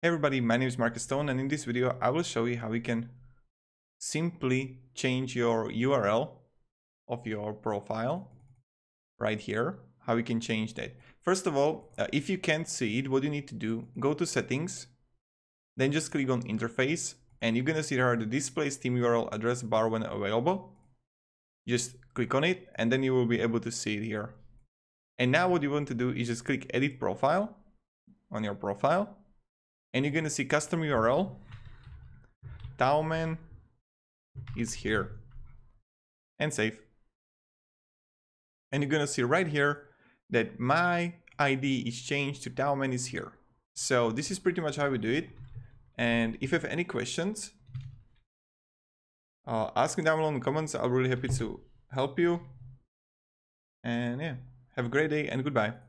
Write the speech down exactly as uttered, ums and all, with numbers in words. Hey everybody, my name is Marcus Stone, and in this video I will show you how you can simply change your U R L of your profile right here, how you can change that. First of all, uh, if you can't see it, what you need to do, go to settings, then just click on interface, and you're gonna see there the display Steam U R L address bar when available. Just click on it and then you will be able to see it here. And now what you want to do is just click edit profile on your profile. And you're gonna see custom U R L. Taoman is here. And save. And you're gonna see right here that my I D is changed to Taoman is here. So this is pretty much how we do it. And if you have any questions, uh, ask me down below in the comments. I'll be really happy to help you. And yeah, have a great day and goodbye.